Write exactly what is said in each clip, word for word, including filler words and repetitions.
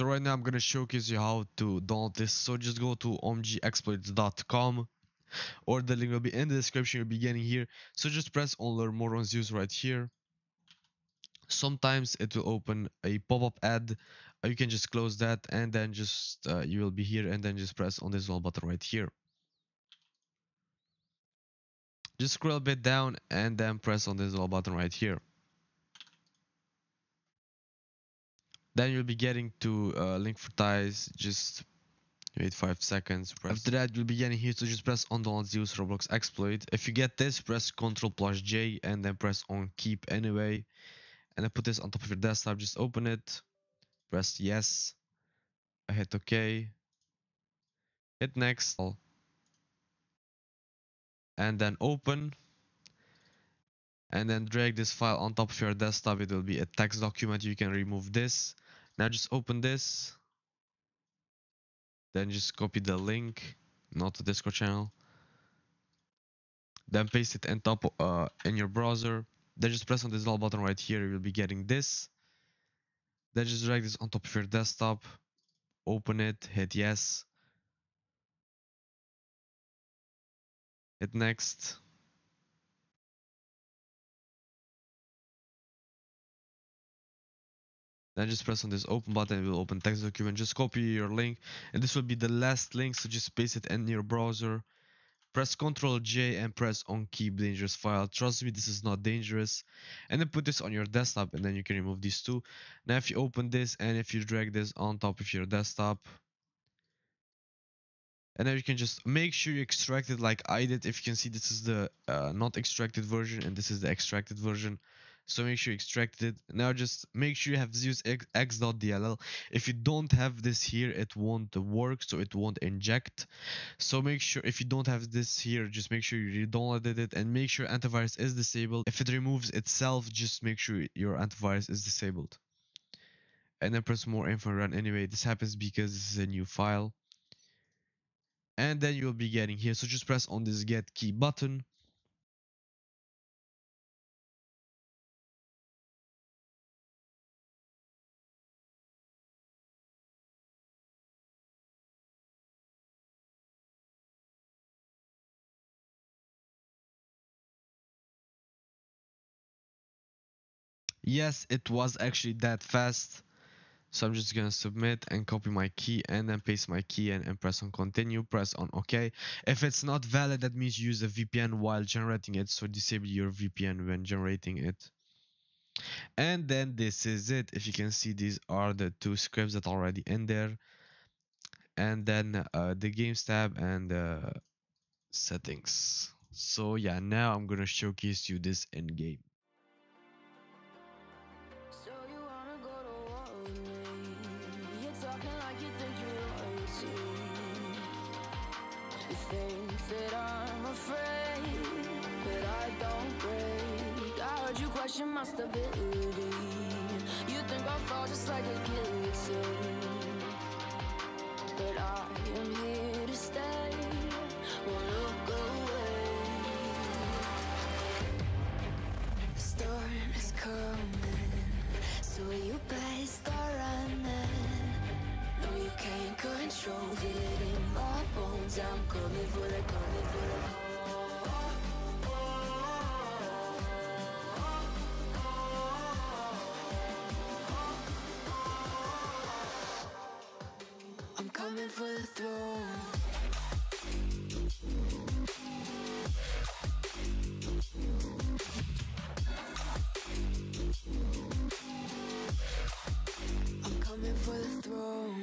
So right now I'm gonna showcase you how to download this. So just go to o m g exploits dot com, or the link will be in the description. You'll be getting here. So just press on learn more on Zeus right here. Sometimes it will open a pop-up ad. You can just close that, and then just uh, you will be here, and then just press on this little button right here. Just scroll a bit down and then press on this little button right here. Then you'll be getting to uh, Link for Ties. Just wait five seconds. Press. After that, you'll be getting here, so just press on download Zeus Roblox exploit. If you get this, press Ctrl plus J and then press on keep anyway. And then put this on top of your desktop. Just open it. Press yes. I hit OK. Hit next. And then open. And then drag this file on top of your desktop. It will be a text document. You can remove this. Now just open this. Then just copy the link, not the Discord channel. Then paste it on top uh, in your browser. Then just press on this little button right here. You will be getting this. Then just drag this on top of your desktop. Open it. Hit yes. Hit next. Then just press on this open button. It will open text document. Just copy your link, and this will be the last link, so just paste it in your browser. Press Ctrl J and press on keep dangerous file. Trust me, this is not dangerous. And then put this on your desktop, and then you can remove these two. Now if you open this and if you drag this on top of your desktop, and then you can just make sure you extract it like I did. If you can see, this is the uh, not extracted version, and this is the extracted version. So make sure you extract it. Now just make sure you have Zeus X dot D L L. If you don't have this here, it won't work, so it won't inject. So make sure, if you don't have this here, just make sure you re-downloaded it, and make sure antivirus is disabled. If it removes itself, just make sure your antivirus is disabled. And then press more info and run anyway. This happens because this is a new file. And then you'll be getting here. So just press on this get key button. Yes, it was actually that fast. So I'm just gonna submit and copy my key and then paste my key in and press on continue, press on OK. If it's not valid, that means you use a V P N while generating it, so disable your V P N when generating it. And then this is it. If you can see, these are the two scripts that are already in there. And then uh, the games tab and uh, settings. So yeah, now I'm gonna showcase you this in game. Things that I'm afraid that I don't break. I heard you question my stability. You think I'll fall just like a guillotine, but I am here to stay. Won't look away. The storm is coming, so you better start running. No, you can't control it in my bones. I'm coming for it, coming for it. I'm coming for the throne. For the throne.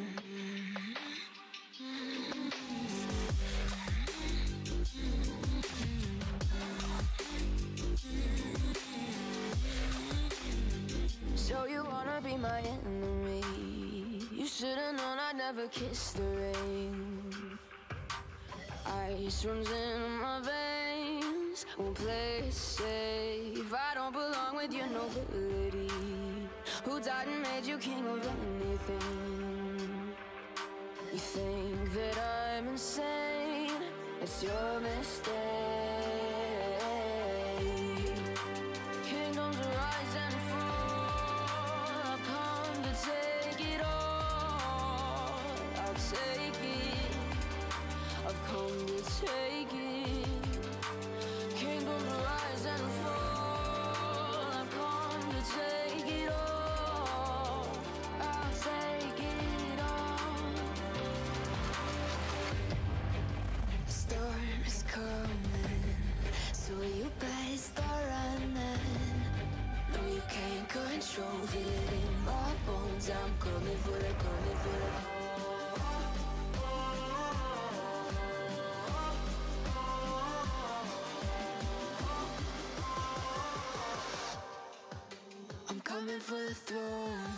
So you wanna be my enemy? You should've known I'd never kiss the rain. Ice runs in my veins. Won't play it safe. I don't belong with your nobility. Who died and made you king of anything? You think that I'm insane? It's your mistake. Kingdoms rise and fall. I've come to take it all. control, feel it in my bones. I'm coming for it, coming for it. I'm coming for the throne.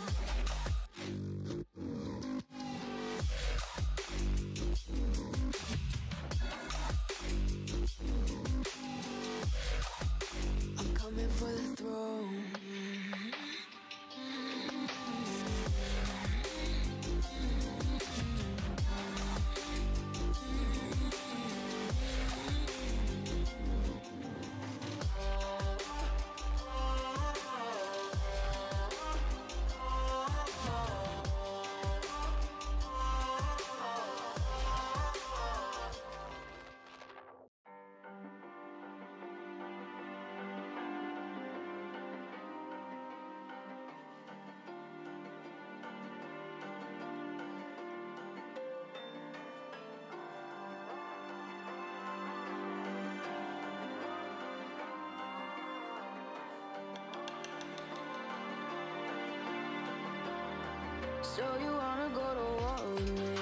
So you wanna go to war with me?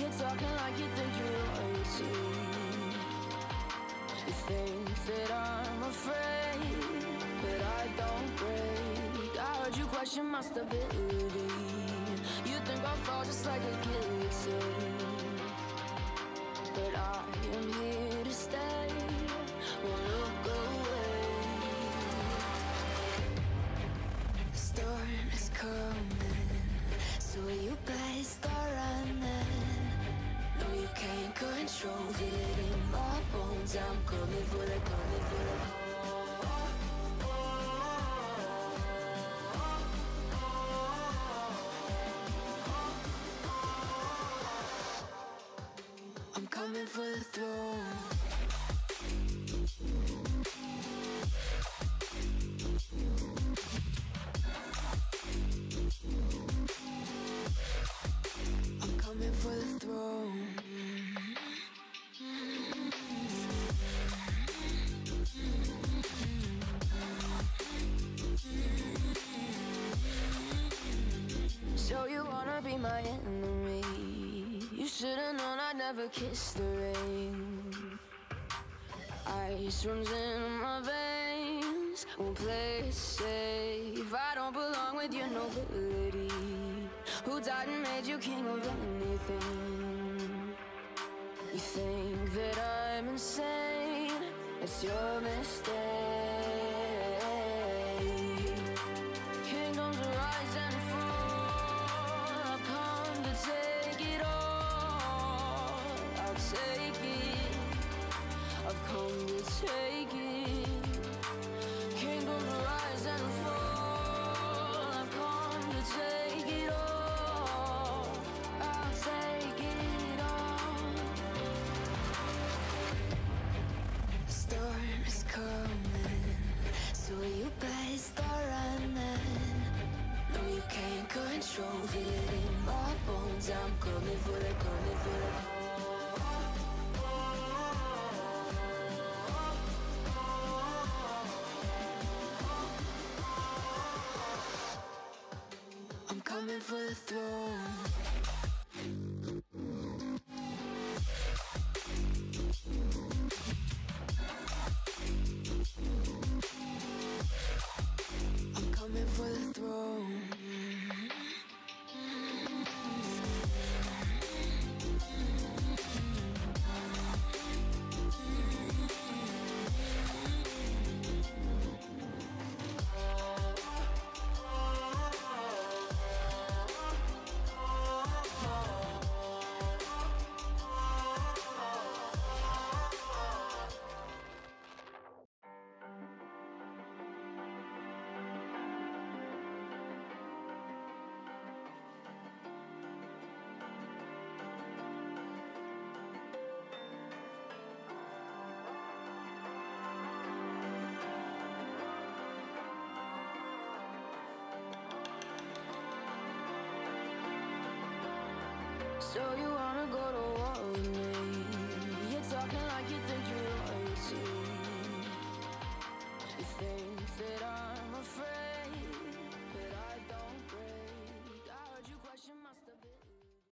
You're talking like you think you're royalty. You think that I'm afraid, but I don't break. I heard you question my stability. You think I'll fall just like a guillotine, but I am here to stay. Won't look away. The storm is coming, so you better start running. No, you can't control, feel it in my bones. I'm coming for the, coming for the. I'm coming for the throne. My enemy, you should've known I'd never kiss the rain. Ice runs in my veins, won't play it safe. I don't belong with your nobility. Who died and made you king of anything? You think that I'm insane? It's your mistake. Kingdoms rise and fall, I've come to take it. Kingdoms rise and fall, I've come to take it all. I'll take it all. The storm is coming, so you better start running. No, you can't control, feel it in my bones. I'm coming for the, coming for the. Coming for the throne. I'm coming for the throne. So you are